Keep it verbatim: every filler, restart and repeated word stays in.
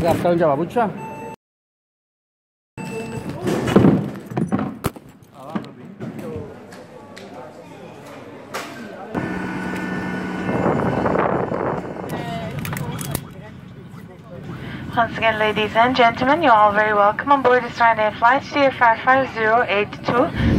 After Java, which one? Once again, ladies and gentlemen, you're all very welcome on board this Ryanair flight C F R five zero eight two.